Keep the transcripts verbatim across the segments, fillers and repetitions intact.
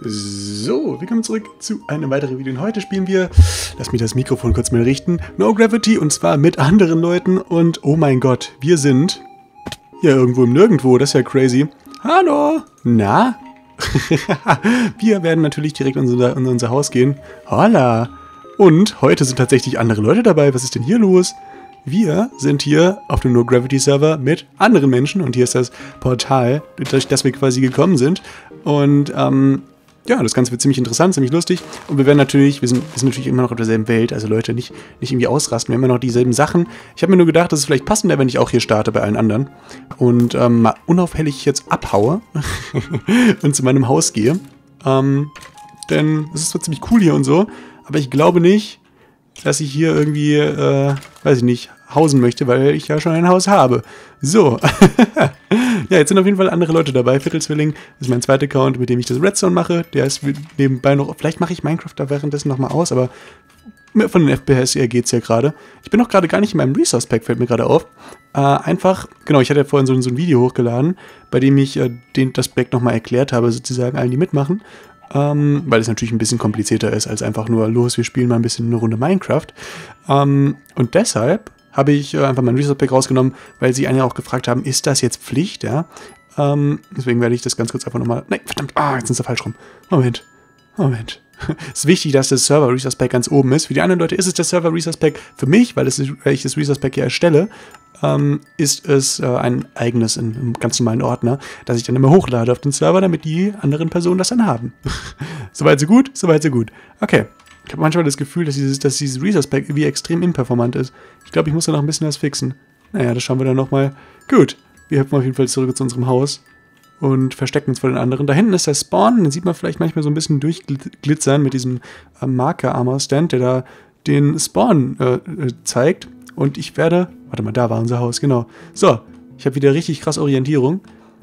So, willkommen zurück zu einem weiteren Video. Und heute spielen wir, lass mich das Mikrofon kurz mal richten, No Gravity, und zwar mit anderen Leuten. Und oh mein Gott, wir sind hier irgendwo im Nirgendwo, das ist ja crazy. Hallo, na? Wir werden natürlich direkt in unser, in unser Haus gehen. Holla! Und heute sind tatsächlich andere Leute dabei, was ist denn hier los? Wir sind hier auf dem No-Gravity-Server mit anderen Menschen und hier ist das Portal, durch das wir quasi gekommen sind. Und ähm, ja, das Ganze wird ziemlich interessant, ziemlich lustig. Und wir werden natürlich, wir sind, wir sind natürlich immer noch auf derselben Welt, also Leute, nicht, nicht irgendwie ausrasten, wir haben immer noch dieselben Sachen. Ich habe mir nur gedacht, dass es vielleicht passender, wenn ich auch hier starte bei allen anderen. Und ähm, mal unauffällig jetzt abhaue und zu meinem Haus gehe. Ähm, denn es ist zwar ziemlich cool hier und so, aber ich glaube nicht, dass ich hier irgendwie, äh, weiß ich nicht, hausen möchte, weil ich ja schon ein Haus habe. So. Ja, jetzt sind auf jeden Fall andere Leute dabei. Viertelzwilling ist mein zweiter Account, mit dem ich das Redstone mache. Der ist nebenbei noch... Vielleicht mache ich Minecraft da währenddessen nochmal aus, aber von den F P S her geht's ja gerade. Ich bin noch gerade gar nicht in meinem Resource Pack, fällt mir gerade auf. Äh, einfach, genau, ich hatte ja vorhin so, so ein Video hochgeladen, bei dem ich äh, den, das Pack nochmal erklärt habe, sozusagen allen, die mitmachen. Ähm, weil es natürlich ein bisschen komplizierter ist, als einfach nur, los, wir spielen mal ein bisschen eine Runde Minecraft. Ähm, und deshalb habe ich äh, einfach mein Resource-Pack rausgenommen, weil sie einen ja auch gefragt haben, ist das jetzt Pflicht, ja? Ähm, deswegen werde ich das ganz kurz einfach nochmal... Nein, verdammt, ah, jetzt sind sie falsch rum. Moment, Moment. Es ist wichtig, dass das Server Resource Pack ganz oben ist. Für die anderen Leute ist es das Server Resource Pack. Für mich, weil, es, weil ich das Resource Pack hier erstelle, ähm, ist es äh, ein eigenes, in einem ganz normalen Ordner, das ich dann immer hochlade auf den Server, damit die anderen Personen das dann haben. Soweit so gut, soweit so gut. Okay. Ich habe manchmal das Gefühl, dass dieses, dass dieses Resource Pack irgendwie extrem inperformant ist. Ich glaube, ich muss da noch ein bisschen was fixen. Naja, das schauen wir dann nochmal. Gut. Wir hüpfen auf jeden Fall zurück zu unserem Haus. Und verstecken uns vor den anderen. Da hinten ist der Spawn, den sieht man vielleicht manchmal so ein bisschen durchglitzern mit diesem äh, Marker-Armor-Stand, der da den Spawn äh, äh, zeigt. Und ich werde... Warte mal, da war unser Haus, genau. So, ich habe wieder richtig krass Orientierung.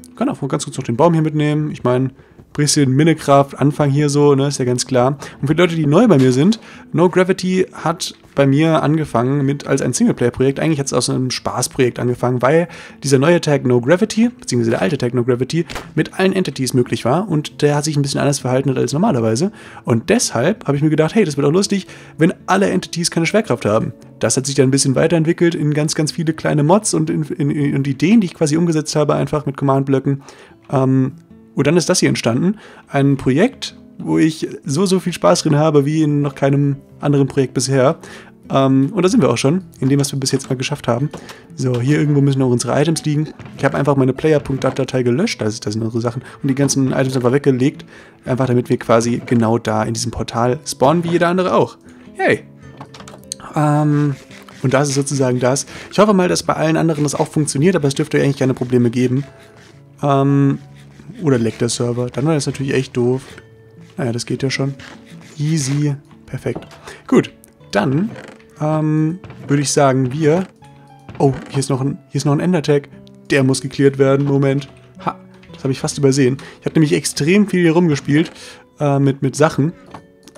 Ich kann auch ganz kurz noch den Baum hier mitnehmen. Ich meine, bisschen Minecraft, Anfang hier so, ne, ist ja ganz klar. Und für die Leute, die neu bei mir sind, No Gravity hat bei mir angefangen mit als ein Singleplayer-Projekt. Eigentlich hat es aus einem Spaßprojekt angefangen, weil dieser neue Tag No Gravity, beziehungsweise der alte Tag No Gravity, mit allen Entities möglich war und der hat sich ein bisschen anders verhalten als normalerweise. Und deshalb habe ich mir gedacht, hey, das wird auch lustig, wenn alle Entities keine Schwerkraft haben. Das hat sich dann ein bisschen weiterentwickelt in ganz, ganz viele kleine Mods und, in, in, in Ideen, die ich quasi umgesetzt habe, einfach mit Command-Blöcken. Ähm, Und dann ist das hier entstanden, ein Projekt, wo ich so, so viel Spaß drin habe, wie in noch keinem anderen Projekt bisher. Ähm, und da sind wir auch schon, in dem, was wir bis jetzt mal geschafft haben. So, hier irgendwo müssen noch unsere Items liegen. Ich habe einfach meine Player.dat-Datei gelöscht, das sind unsere Sachen, und die ganzen Items einfach weggelegt, einfach damit wir quasi genau da in diesem Portal spawnen, wie jeder andere auch. Yay! Ähm... Und das ist sozusagen das. Ich hoffe mal, dass bei allen anderen das auch funktioniert, aber es dürfte eigentlich keine Probleme geben. Ähm... Oder leckt der Server. Dann wäre das natürlich echt doof. Naja, das geht ja schon. Easy. Perfekt. Gut. Dann ähm, würde ich sagen, wir... Oh, hier ist noch ein, hier ist noch ein Ender-Tag. Der muss geklärt werden. Moment. Ha, das habe ich fast übersehen. Ich habe nämlich extrem viel hier rumgespielt äh, mit, mit Sachen.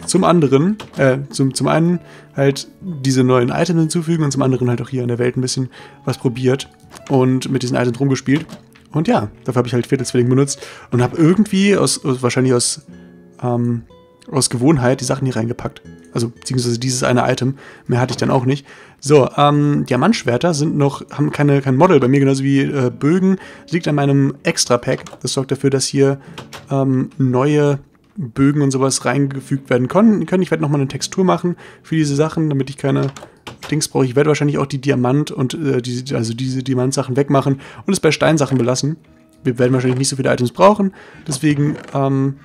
Zum anderen, äh, zum, zum einen halt diese neuen Items hinzufügen und zum anderen halt auch hier in der Welt ein bisschen was probiert und mit diesen Items rumgespielt. Und ja, dafür habe ich halt Viertelzwilling benutzt und habe irgendwie, aus, aus wahrscheinlich aus, ähm, aus Gewohnheit, die Sachen hier reingepackt. Also, beziehungsweise dieses eine Item. Mehr hatte ich dann auch nicht. So, ähm, Diamantschwerter sind noch, haben keine, kein Model bei mir, genauso wie äh, Bögen. Das liegt an meinem Extra-Pack. Das sorgt dafür, dass hier ähm, neue Bögen und sowas reingefügt werden können. Ich werde nochmal eine Textur machen für diese Sachen, damit ich keine... Dings brauche ich. Ich werde wahrscheinlich auch die Diamant und äh, diese, also diese Diamantsachen wegmachen und es bei Steinsachen belassen. Wir werden wahrscheinlich nicht so viele Items brauchen. Deswegen ähm,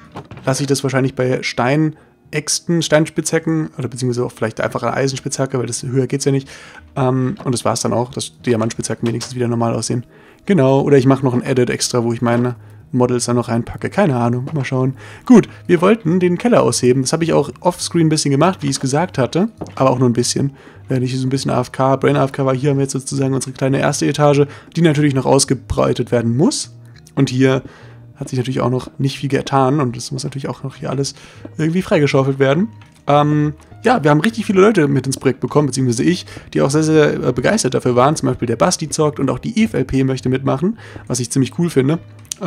lasse ich das wahrscheinlich bei Steinäxten, Steinspitzhacken oder beziehungsweise auch vielleicht einfach eine Eisenspitzhacke, weil das höher geht's ja nicht. Ähm, und das war's dann auch, dass Diamantspitzhacken wenigstens wieder normal aussehen. Genau. Oder ich mache noch ein Edit extra, wo ich meine Models dann noch reinpacke. Keine Ahnung. Mal schauen. Gut, wir wollten den Keller ausheben. Das habe ich auch offscreen ein bisschen gemacht, wie ich es gesagt hatte. Aber auch nur ein bisschen. Wenn ich so ein bisschen A F K, Brain A F K war, hier haben wir jetzt sozusagen unsere kleine erste Etage, die natürlich noch ausgebreitet werden muss. Und hier hat sich natürlich auch noch nicht viel getan und das muss natürlich auch noch hier alles irgendwie freigeschaufelt werden. Ähm, ja, wir haben richtig viele Leute mit ins Projekt bekommen, beziehungsweise ich, die auch sehr, sehr begeistert dafür waren. Zum Beispiel der Basti zockt und auch die E F L P möchte mitmachen, was ich ziemlich cool finde.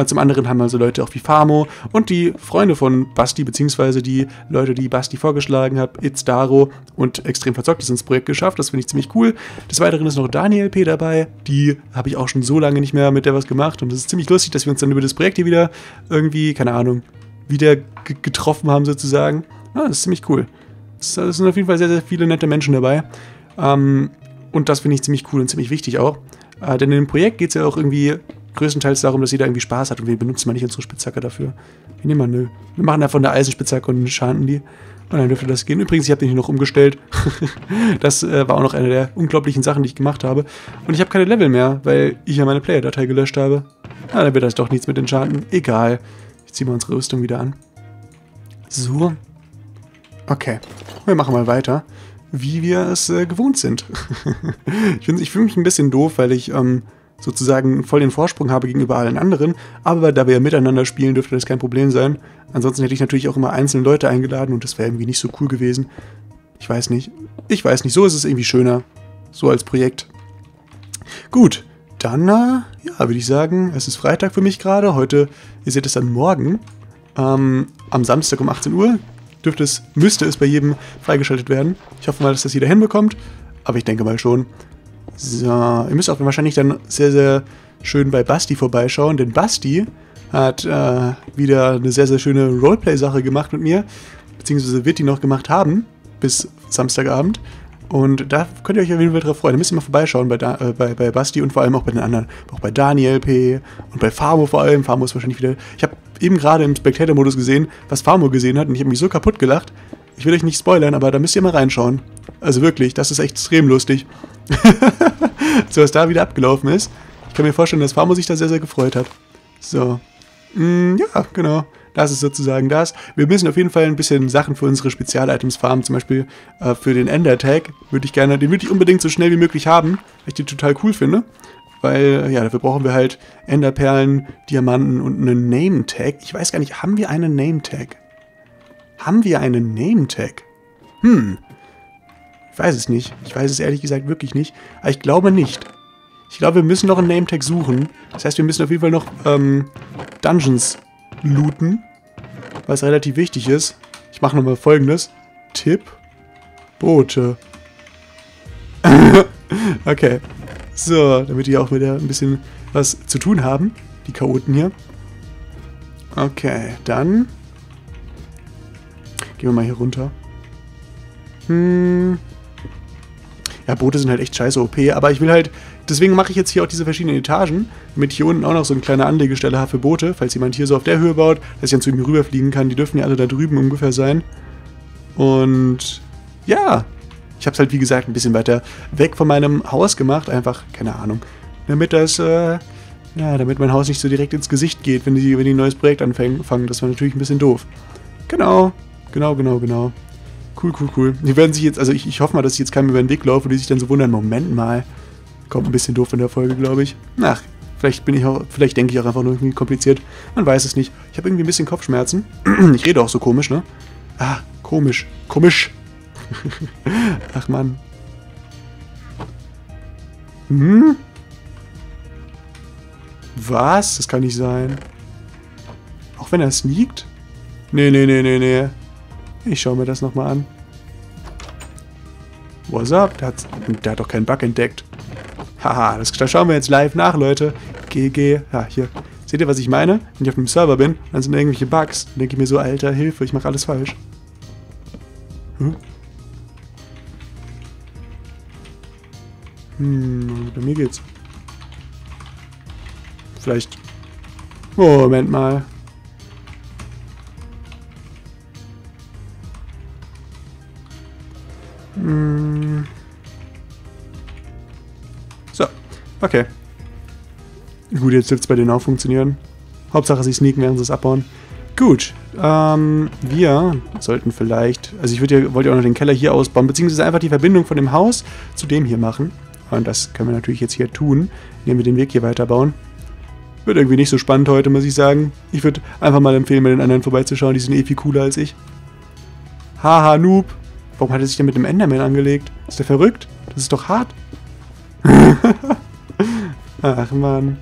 Zum anderen haben wir so Leute auch wie Farmo und die Freunde von Basti, beziehungsweise die Leute, die Basti vorgeschlagen hat, It's Daro und extrem verzocktes ins Projekt geschafft. Das finde ich ziemlich cool. Des Weiteren ist noch Daniel P. dabei. Die habe ich auch schon so lange nicht mehr mit der was gemacht. Und es ist ziemlich lustig, dass wir uns dann über das Projekt hier wieder irgendwie, keine Ahnung, wieder getroffen haben sozusagen. Ja, das ist ziemlich cool. Es sind auf jeden Fall sehr, sehr viele nette Menschen dabei. Ähm, und das finde ich ziemlich cool und ziemlich wichtig auch. Äh, denn in dem Projekt geht es ja auch irgendwie größtenteils darum, dass jeder irgendwie Spaß hat und wir benutzen mal nicht unsere Spitzhacke dafür. Wir nehmen mal nö. Wir machen davon eine Eisenspitzhacke und schanden die. Und dann dürfte das gehen. Übrigens, ich habe den hier noch umgestellt. Das äh, war auch noch eine der unglaublichen Sachen, die ich gemacht habe. Und ich habe keine Level mehr, weil ich ja meine Player-Datei gelöscht habe. Ah, dann wird das doch nichts mit den Schaden. Egal. Ich ziehe mal unsere Rüstung wieder an. So. Okay. Wir machen mal weiter, wie wir es äh, gewohnt sind. ich ich fühle mich ein bisschen doof, weil ich ähm, sozusagen voll den Vorsprung habe gegenüber allen anderen, aber da wir ja miteinander spielen, dürfte das kein Problem sein. Ansonsten hätte ich natürlich auch immer einzelne Leute eingeladen und das wäre irgendwie nicht so cool gewesen. Ich weiß nicht. Ich weiß nicht, so ist es irgendwie schöner. So als Projekt. Gut, dann, äh, ja, würde ich sagen, es ist Freitag für mich gerade. Heute, ihr seht es dann morgen, ähm, am Samstag um achtzehn Uhr. Dürfte es, müsste es bei jedem freigeschaltet werden. Ich hoffe mal, dass das jeder hinbekommt, aber ich denke mal schon. So, ihr müsst auch wahrscheinlich dann sehr, sehr schön bei Basti vorbeischauen, denn Basti hat äh, wieder eine sehr, sehr schöne Roleplay-Sache gemacht mit mir, beziehungsweise wird die noch gemacht haben, bis Samstagabend. Und da könnt ihr euch auf jeden Fall drauf freuen. Da müsst ihr mal vorbeischauen bei, da, äh, bei, bei Basti und vor allem auch bei den anderen. Auch bei Daniel P. und bei Farmo vor allem. Farmo ist wahrscheinlich wieder... Ich habe eben gerade im Spectator-Modus gesehen, was Farmo gesehen hat und ich habe mich so kaputt gelacht. Ich will euch nicht spoilern, aber da müsst ihr mal reinschauen. Also wirklich, das ist echt extrem lustig. So, was da wieder abgelaufen ist. Ich kann mir vorstellen, dass Farmo sich da sehr, sehr gefreut hat. So. Mm, ja, genau. Das ist sozusagen das. Wir müssen auf jeden Fall ein bisschen Sachen für unsere Spezial-Items farmen. Zum Beispiel äh, für den Ender-Tag würde ich gerne, den würde ich unbedingt so schnell wie möglich haben, weil ich den total cool finde. Weil, ja, dafür brauchen wir halt Enderperlen, Diamanten und einen Name-Tag. Ich weiß gar nicht, haben wir einen Name-Tag? Haben wir einen Name-Tag? Hm. Ich weiß es nicht. Ich weiß es ehrlich gesagt wirklich nicht. Aber ich glaube nicht. Ich glaube, wir müssen noch einen Name-Tag suchen. Das heißt, wir müssen auf jeden Fall noch ähm, Dungeons looten, was relativ wichtig ist. Ich mache nochmal folgendes. Tipp. Boote. Okay. So, damit die auch wieder ein bisschen was zu tun haben. Die Chaoten hier. Okay, dann gehen wir mal hier runter. Hm. Ja, Boote sind halt echt scheiße O P, aber ich will halt... Deswegen mache ich jetzt hier auch diese verschiedenen Etagen, damit ich hier unten auch noch so eine kleine Anlegestelle habe für Boote, falls jemand hier so auf der Höhe baut, dass ich dann zu ihm rüberfliegen kann. Die dürfen ja alle da drüben ungefähr sein. Und ja, ich habe es halt wie gesagt ein bisschen weiter weg von meinem Haus gemacht, einfach, keine Ahnung, damit das, äh, ja, damit mein Haus nicht so direkt ins Gesicht geht, wenn die, wenn die ein neues Projekt anfangen, das war natürlich ein bisschen doof. Genau, genau, genau, genau. Cool, cool, cool. Die werden sich jetzt, also ich, ich hoffe mal, dass ich jetzt keinem über den Weg laufe und die sich dann so wundern, Moment mal. Kommt ein bisschen doof in der Folge, glaube ich. Ach, vielleicht bin ich auch, vielleicht denke ich auch einfach nur irgendwie kompliziert. Man weiß es nicht. Ich habe irgendwie ein bisschen Kopfschmerzen. Ich rede auch so komisch, ne? Ah, komisch. Komisch. Ach, Mann. Hm? Was? Das kann nicht sein. Auch wenn er sneakt? Nee, nee, nee, nee, nee. Ich schaue mir das nochmal an. What's up? Der hat, der hat doch keinen Bug entdeckt. Haha, das, das schauen wir jetzt live nach, Leute. G G. Ja, hier. Seht ihr, was ich meine? Wenn ich auf einem Server bin, dann sind da irgendwelche Bugs. Dann denke ich mir so, Alter, Hilfe, ich mache alles falsch. Hm? Hm, bei mir geht's. Vielleicht... Moment mal. Hm... Okay. Gut, jetzt dürfte es bei denen auch funktionieren. Hauptsache, sie sneaken, während sie es abbauen. Gut, ähm, wir sollten vielleicht... Also ich würde ja, wollte ja auch noch den Keller hier ausbauen, beziehungsweise einfach die Verbindung von dem Haus zu dem hier machen. Und das können wir natürlich jetzt hier tun, indem wir den Weg hier weiterbauen. Wird irgendwie nicht so spannend heute, muss ich sagen. Ich würde einfach mal empfehlen, bei den anderen vorbeizuschauen. Die sind eh viel cooler als ich. Haha, Noob. Warum hat er sich denn mit dem Enderman angelegt? Ist der verrückt? Das ist doch hart. Ach, Mann.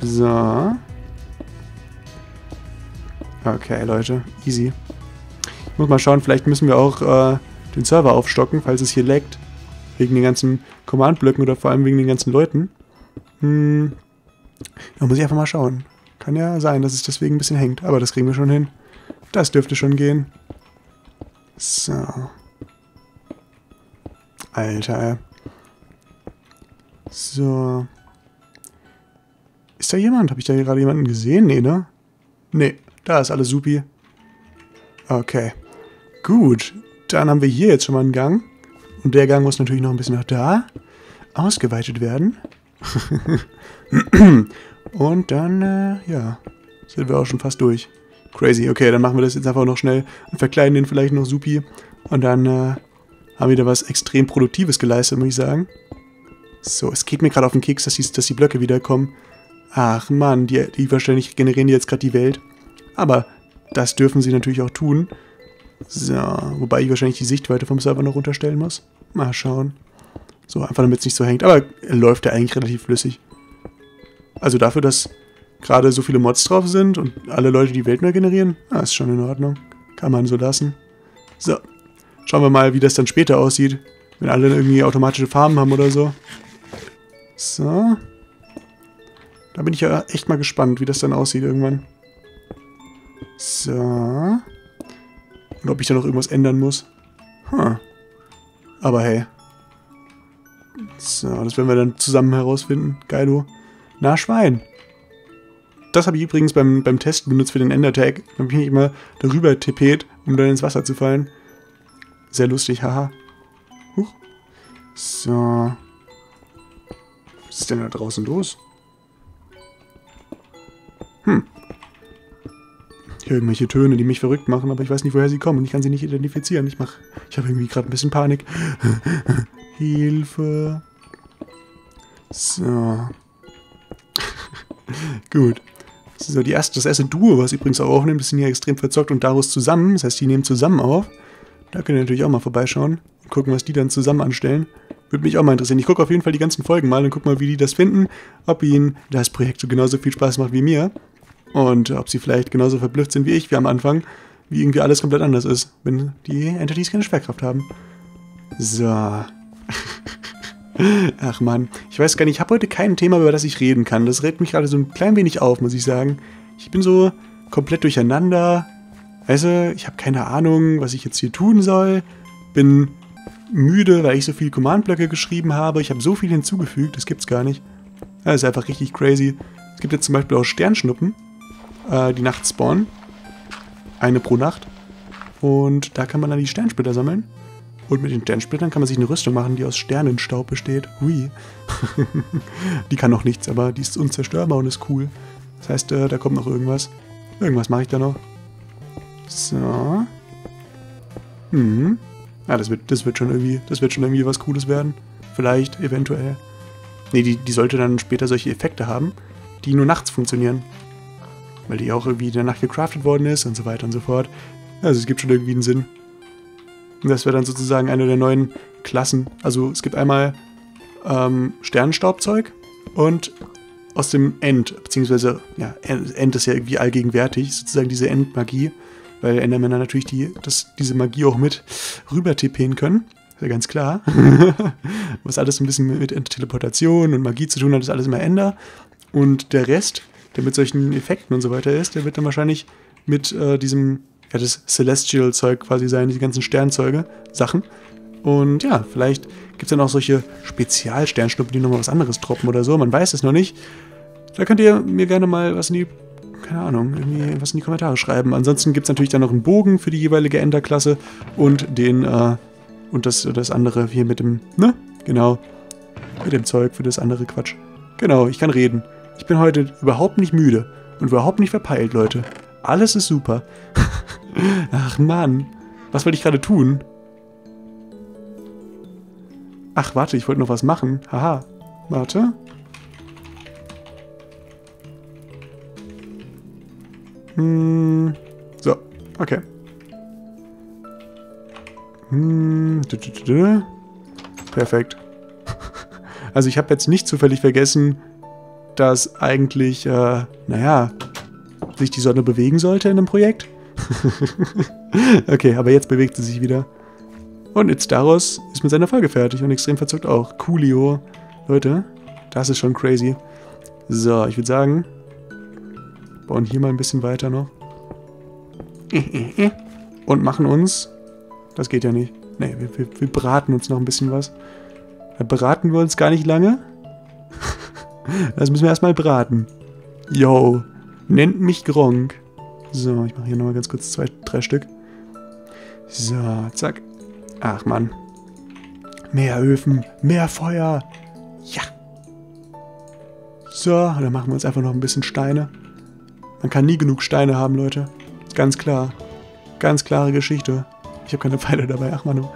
So. Okay, Leute, easy. Ich muss mal schauen, vielleicht müssen wir auch äh, den Server aufstocken, falls es hier laggt. Wegen den ganzen Command-Blöcken oder vor allem wegen den ganzen Leuten. Hm, da muss ich einfach mal schauen. Kann ja sein, dass es deswegen ein bisschen hängt, aber das kriegen wir schon hin. Das dürfte schon gehen. So. Alter. So. Ist da jemand? Habe ich da gerade jemanden gesehen? Nee, ne? Nee, da ist alles supi. Okay. Gut. Dann haben wir hier jetzt schon mal einen Gang. Und der Gang muss natürlich noch ein bisschen nach da ausgeweitet werden. Und dann, äh, ja, sind wir auch schon fast durch. Crazy. Okay, dann machen wir das jetzt einfach noch schnell und verkleiden den vielleicht noch supi. Und dann äh, haben wir da was extrem Produktives geleistet, muss ich sagen. So, es geht mir gerade auf den Keks, dass die, dass die Blöcke wiederkommen. Ach Mann, die, die wahrscheinlich generieren die jetzt gerade die Welt. Aber das dürfen sie natürlich auch tun. So, wobei ich wahrscheinlich die Sichtweite vom Server noch runterstellen muss. Mal schauen. So, einfach damit es nicht so hängt. Aber läuft ja eigentlich relativ flüssig. Also dafür, dass gerade so viele Mods drauf sind und alle Leute die Welt neu generieren, ah, ist schon in Ordnung. Kann man so lassen. So, schauen wir mal, wie das dann später aussieht. Wenn alle irgendwie automatische Farben haben oder so. So. Da bin ich ja echt mal gespannt, wie das dann aussieht irgendwann. So. Und ob ich da noch irgendwas ändern muss. Hm. Aber hey. So, das werden wir dann zusammen herausfinden. Geilo. Na, Schwein. Das habe ich übrigens beim, beim Testen benutzt für den Ender-Tag. Da habe ich mich immer darüber tippet, um dann ins Wasser zu fallen. Sehr lustig, haha. Huch. So. Was ist denn da draußen los? Hm. Irgendwelche Töne, die mich verrückt machen, aber ich weiß nicht, woher sie kommen. Ich kann sie nicht identifizieren. Ich mach, ich habe irgendwie gerade ein bisschen Panik. Hilfe. So. Gut. Das ist so die erste, das erste Duo, was übrigens auch aufnimmt, das sind hier extrem verzockt und Daros zusammen. Das heißt, die nehmen zusammen auf. Da könnt ihr natürlich auch mal vorbeischauen und gucken, was die dann zusammen anstellen. Würde mich auch mal interessieren. Ich gucke auf jeden Fall die ganzen Folgen mal und gucke mal, wie die das finden. Ob ihnen das Projekt so genauso viel Spaß macht wie mir. Und ob sie vielleicht genauso verblüfft sind wie ich, wie am Anfang. Wie irgendwie alles komplett anders ist, wenn die Entities keine Schwerkraft haben. So. Ach man, ich weiß gar nicht, ich habe heute kein Thema, über das ich reden kann. Das regt mich gerade so ein klein wenig auf, muss ich sagen. Ich bin so komplett durcheinander. Weißt du, ich habe keine Ahnung, was ich jetzt hier tun soll. Bin müde, weil ich so viele Command-Blöcke geschrieben habe. Ich habe so viel hinzugefügt, das gibt's gar nicht. Das ist einfach richtig crazy. Es gibt jetzt zum Beispiel auch Sternschnuppen, äh, die nachts spawnen. Eine pro Nacht. Und da kann man dann die Sternsplitter sammeln. Und mit den Sternsplittern kann man sich eine Rüstung machen, die aus Sternenstaub besteht. Hui. Die kann noch nichts, aber die ist unzerstörbar und ist cool. Das heißt, äh, da kommt noch irgendwas. Irgendwas mache ich da noch. So. Hm. Ja, das wird, das wird schon irgendwie, das wird schon irgendwie was Cooles werden. Vielleicht, eventuell. Ne, die, die sollte dann später solche Effekte haben, die nur nachts funktionieren. Weil die auch irgendwie in der Nacht gecraftet worden ist und so weiter und so fort. Also es gibt schon irgendwie einen Sinn. Und das wäre dann sozusagen eine der neuen Klassen. Also es gibt einmal ähm, Sternenstaubzeug und aus dem End, beziehungsweise, ja, End ist ja irgendwie allgegenwärtig, sozusagen diese Endmagie. Weil Endermänner natürlich die, das, diese Magie auch mit rüber tippen können. Ist ja ganz klar. Was alles ein bisschen mit Teleportation und Magie zu tun hat, ist alles immer Ender. Und der Rest, der mit solchen Effekten und so weiter ist, der wird dann wahrscheinlich mit äh, diesem, ja, das Celestial-Zeug quasi sein, diese ganzen Sternzeuge, Sachen. Und ja, vielleicht gibt es dann auch solche Spezialsternschnuppen, die nochmal was anderes droppen oder so. Man weiß es noch nicht. Da könnt ihr mir gerne mal was in die... Keine Ahnung, irgendwie was in die Kommentare schreiben. Ansonsten gibt es natürlich dann noch einen Bogen für die jeweilige Enderklasse und den, äh, und das, das andere hier mit dem, ne? Genau. Mit dem Zeug für das andere Quatsch. Genau, ich kann reden. Ich bin heute überhaupt nicht müde und überhaupt nicht verpeilt, Leute. Alles ist super. Ach Mann, was wollte ich gerade tun? Ach, warte, ich wollte noch was machen. Haha, warte. So, okay. Perfekt. Also ich habe jetzt nicht zufällig vergessen, dass eigentlich, äh, naja, sich die Sonne bewegen sollte in einem Projekt. Okay, aber jetzt bewegt sie sich wieder. Und It's Daro ist mit seiner Folge fertig und extrem verzockt auch. Coolio. Leute, das ist schon crazy. So, ich würde sagen, bauen hier mal ein bisschen weiter noch. Und machen uns... Das geht ja nicht. Nee, wir, wir, wir braten uns noch ein bisschen was. Da braten wir uns gar nicht lange. Das müssen wir erstmal braten. Yo, nennt mich Gronkh. So, ich mache hier nochmal ganz kurz zwei, drei Stück. So, zack. Ach, Mann. Mehr Öfen, mehr Feuer. Ja. So, dann machen wir uns einfach noch ein bisschen Steine. Man kann nie genug Steine haben, Leute. Ganz klar. Ganz klare Geschichte. Ich habe keine Pfeile dabei. Ach, Mann.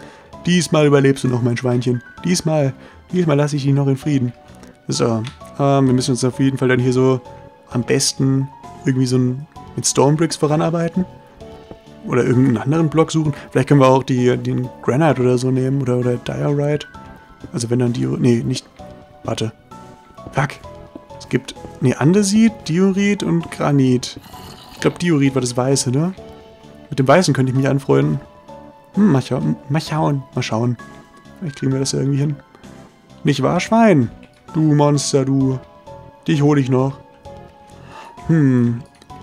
Diesmal überlebst du noch, mein Schweinchen. Diesmal, diesmal lasse ich dich noch in Frieden. So, ähm, wir müssen uns auf jeden Fall dann hier so am besten irgendwie so ein... mit Stonebricks voranarbeiten. Oder irgendeinen anderen Block suchen. Vielleicht können wir auch die, den Granite oder so nehmen. Oder, oder Diorite. Also wenn dann Diorite... Nee, nicht... Warte. Fuck. Es gibt... Nee, Andesit, Diorit und Granit. Ich glaube, Diorit war das Weiße, ne? Mit dem Weißen könnte ich mich anfreunden. Hm, mal schauen. Mal schauen. Mal schauen. Vielleicht kriegen wir das ja irgendwie hin. Nicht wahr, Schwein? Du Monster, du. Dich hole ich noch. Hm...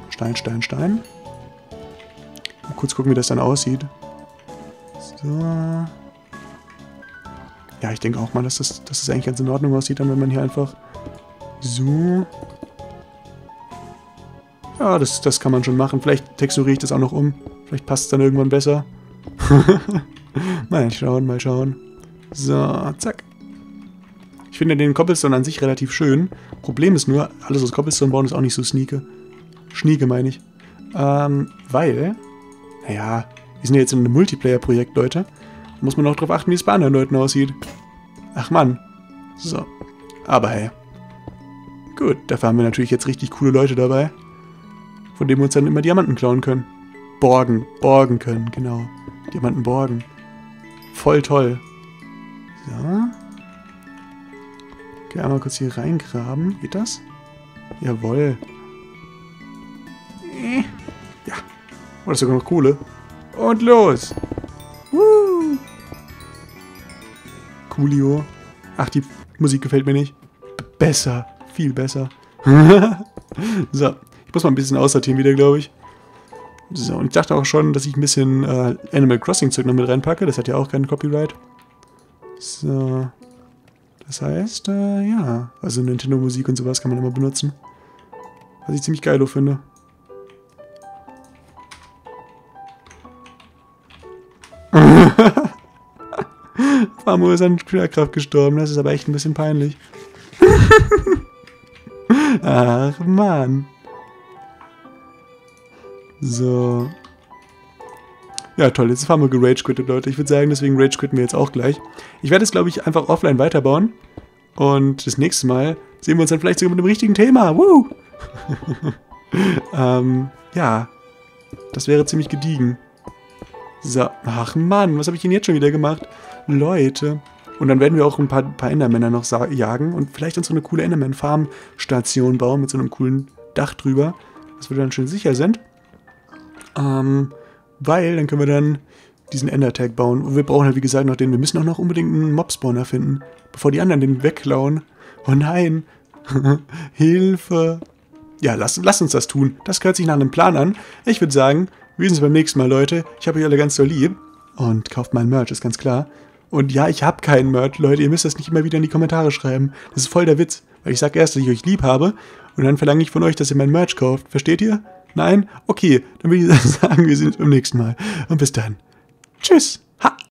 Stein, Stein, Stein. Mal kurz gucken, wie das dann aussieht. So. Ja, ich denke auch mal, dass das, dass das eigentlich ganz in Ordnung aussieht, dann wenn man hier einfach so... Ja, das, das kann man schon machen. Vielleicht texturiere ich das auch noch um. Vielleicht passt es dann irgendwann besser. Mal schauen, mal schauen. So, zack. Ich finde den Cobblestone an sich relativ schön. Problem ist nur, alles aus Cobblestone bauen ist auch nicht so sneaky. Schnieke, meine ich. Ähm, weil, naja, wir sind ja jetzt in einem Multiplayer-Projekt, Leute. Da muss man auch drauf achten, wie es bei anderen Leuten aussieht. Ach Mann. So. Aber hey. Gut, dafür haben wir natürlich jetzt richtig coole Leute dabei. Von denen wir uns dann immer Diamanten klauen können. Borgen. Borgen können, genau. Diamanten borgen. Voll toll. So. Okay, einmal kurz hier reingraben. Geht das? Jawohl. Ja. Oh, das ist sogar noch Kohle. Und los! Woo! Coolio. Ach, die Musik gefällt mir nicht. Besser. Viel besser. So. Ich muss mal ein bisschen aussortieren wieder, glaube ich. So, und ich dachte auch schon, dass ich ein bisschen äh, Animal Crossing-Zeug noch mit reinpacke. Das hat ja auch keinen Copyright. So. Das heißt, äh, ja. Also Nintendo-Musik und sowas kann man immer benutzen. Was ich ziemlich geil finde. Farmo ist an Kühlerkraft gestorben, das ist aber echt ein bisschen peinlich. Ach Mann. So. Ja toll, jetzt ist Farmo gerage-quittet, Leute. Ich würde sagen, deswegen rage-quitten wir jetzt auch gleich. Ich werde es, glaube ich, einfach offline weiterbauen. Und das nächste Mal sehen wir uns dann vielleicht sogar mit dem richtigen Thema. Woo! ähm, ja. Das wäre ziemlich gediegen. So, ach Mann, was habe ich denn jetzt schon wieder gemacht? Leute. Und dann werden wir auch ein paar, paar Endermänner noch jagen und vielleicht uns so eine coole Enderman-Farm-Station bauen mit so einem coolen Dach drüber, dass wir dann schön sicher sind. Ähm, weil dann können wir dann diesen Ender-Tag bauen. Und wir brauchen halt, wie gesagt, noch den. Wir müssen auch noch unbedingt einen Mob-Spawner finden, bevor die anderen den wegklauen. Oh nein. Hilfe. Ja, lasst, lasst uns das tun. Das hört sich nach einem Plan an. Ich würde sagen... Wir sehen uns beim nächsten Mal, Leute. Ich habe euch alle ganz doll lieb. Und kauft mein Merch, ist ganz klar. Und ja, ich habe keinen Merch, Leute. Ihr müsst das nicht immer wieder in die Kommentare schreiben. Das ist voll der Witz. Weil ich sage erst, dass ich euch lieb habe. Und dann verlange ich von euch, dass ihr mein Merch kauft. Versteht ihr? Nein? Okay. Dann würde ich sagen, wir sehen uns beim nächsten Mal. Und bis dann. Tschüss. Ha!